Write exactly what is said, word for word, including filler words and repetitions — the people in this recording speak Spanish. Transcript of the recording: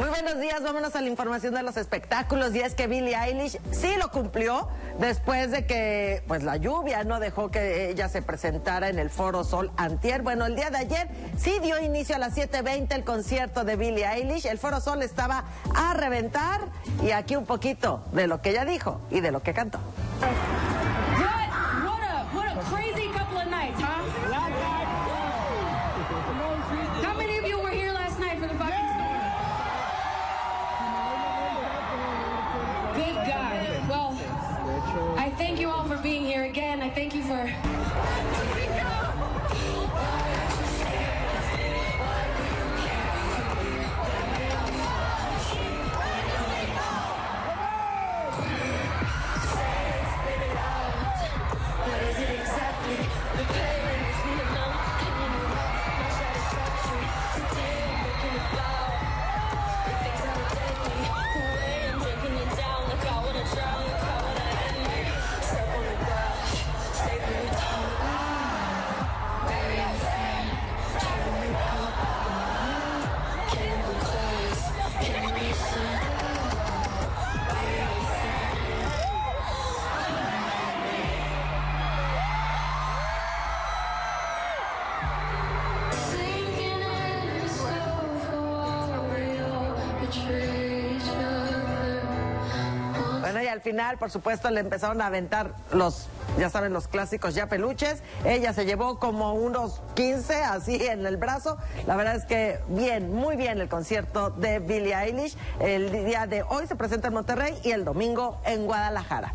Muy buenos días, vámonos a la información de los espectáculos, y es que Billie Eilish sí lo cumplió después de que pues la lluvia no dejó que ella se presentara en el Foro Sol antier. Bueno, el día de ayer sí dio inicio a las siete veinte el concierto de Billie Eilish, el Foro Sol estaba a reventar, y aquí un poquito de lo que ella dijo y de lo que cantó. I thank you all for being here again. I thank you for... What is it exactly? The pain is the amount. Can you know my satisfaction? Today I'm looking about the things I'm taking. The way I'm taking it down, like I wanna drown. Bueno, y al final, por supuesto, le empezaron a aventar los, ya saben, los clásicos ya peluches. Ella se llevó como unos quince así en el brazo. La verdad es que bien, muy bien el concierto de Billie Eilish. El día de hoy se presenta en Monterrey y el domingo en Guadalajara.